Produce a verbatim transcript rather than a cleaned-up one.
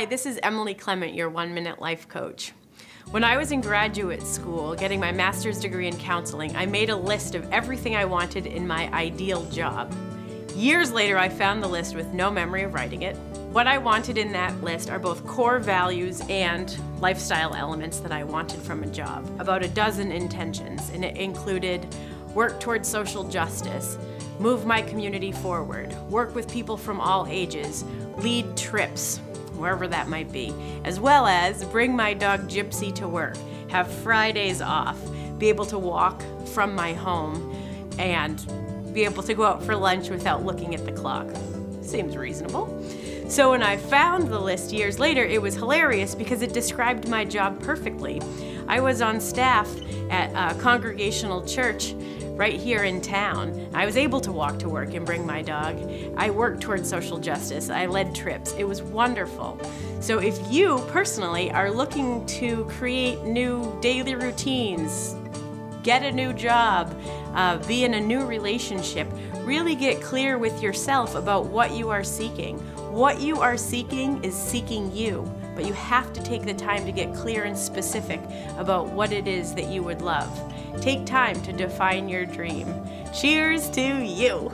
Hi, this is Emily Clement, your One Minute Life Coach. When I was in graduate school, getting my master's degree in counseling, I made a list of everything I wanted in my ideal job. Years later, I found the list with no memory of writing it. What I wanted in that list are both core values and lifestyle elements that I wanted from a job. About a dozen intentions, and it included work towards social justice, move my community forward, work with people from all ages, lead trips, wherever that might be, as well as bring my dog Gypsy to work, have Fridays off, be able to walk from my home, and be able to go out for lunch without looking at the clock. Seems reasonable. So when I found the list years later, it was hilarious because it described my job perfectly. I was on staff at a congregational church right here in town. I was able to walk to work and bring my dog. I worked towards social justice. I led trips. It was wonderful. So if you personally are looking to create new daily routines, get a new job, uh, be in a new relationship, really get clear with yourself about what you are seeking. What you are seeking is seeking you, but you have to take the time to get clear and specific about what it is that you would love. Take time to define your dream. Cheers to you!